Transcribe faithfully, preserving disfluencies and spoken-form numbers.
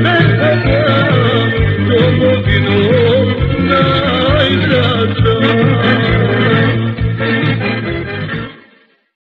Hey!